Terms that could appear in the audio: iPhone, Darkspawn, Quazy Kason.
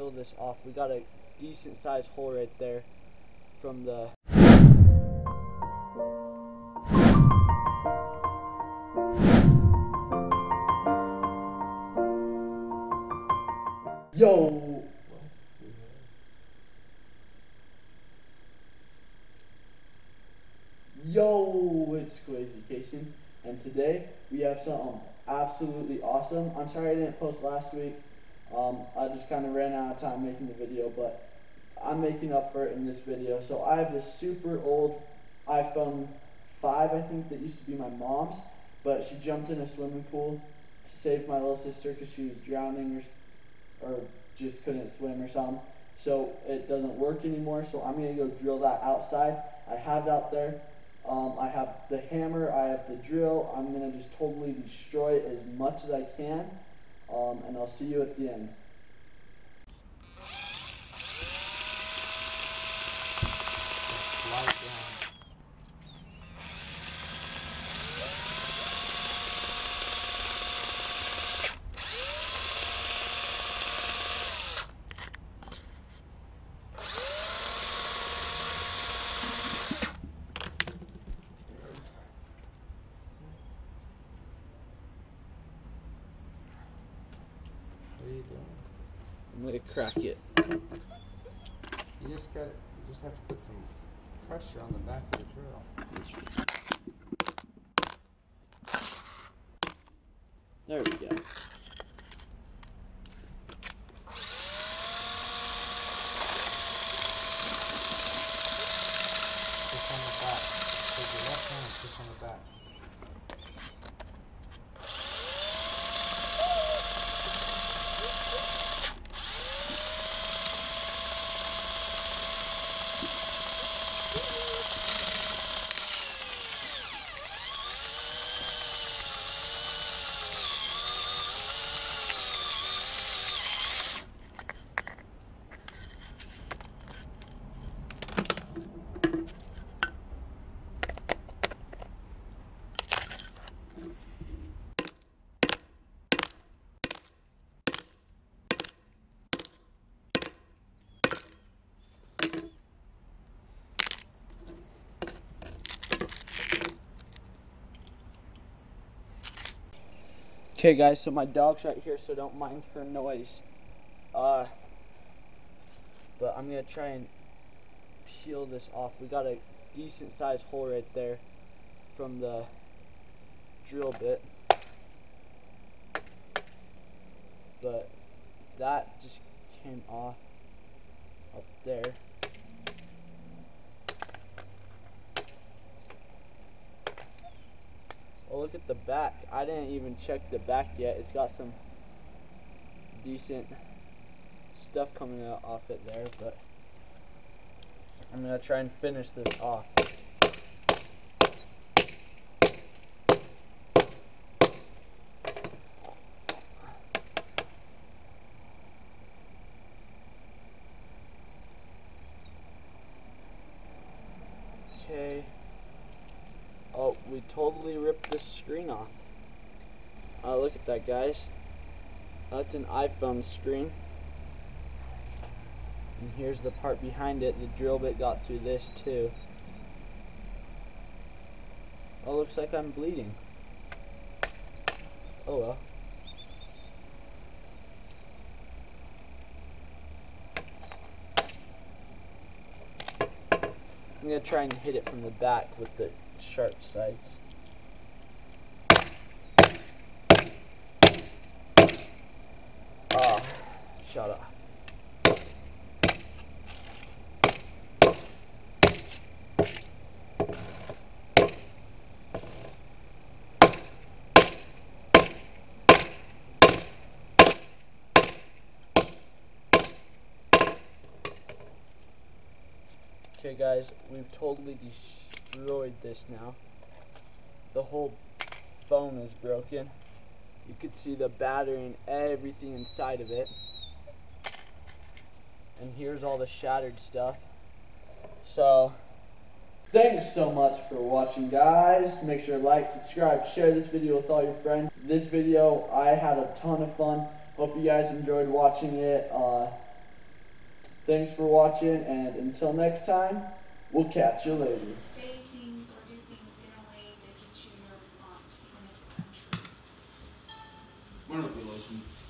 Kill this off. We got a decent sized hole right there from the yo. Yo, it's Quazy Kason, and today we have something absolutely awesome. I'm sorry I didn't post last week. I just kind of ran out of time making the video, but I'm making up for it in this video. So I have this super old iPhone 5, I think, that used to be my mom's, but she jumped in a swimming pool to save my little sister because she was drowning or just couldn't swim or something. So it doesn't work anymore, so I'm going to go drill that outside. I have it out there. I have the hammer, I have the drill. I'm going to just totally destroy it as much as I can. And I'll see you at the end. I'm gonna crack it. You just have to put some pressure on the back of the drill. There we go. Push on the back. Take your left hand and push on the back. Okay guys, so my dog's right here, so don't mind her noise. But I'm gonna try and peel this off. We got a decent sized hole right there from the drill bit. But that just came off up there. Oh, look at the back. I didn't even check the back yet. It's got some decent stuff coming out off it there, but I'm going to try and finish this off. Okay. Oh, we totally ripped this screen off. Look at that, guys. That's an iPhone screen. And here's the part behind it. The drill bit got through this, too. Oh, looks like I'm bleeding. Oh, well. I'm going to try and hit it from the back with the sharp sides. Oh, shut up. Okay guys, we've totally destroyed this now. The whole phone is broken. You could see the battery and everything inside of it. And here's all the shattered stuff. So, thanks so much for watching, guys. Make sure to like, subscribe, share this video with all your friends. This video, I had a ton of fun. Hope you guys enjoyed watching it. Thanks for watching, and until next time, we'll catch you later. Say things or do things in a way that gets you where we want, even if you're not true.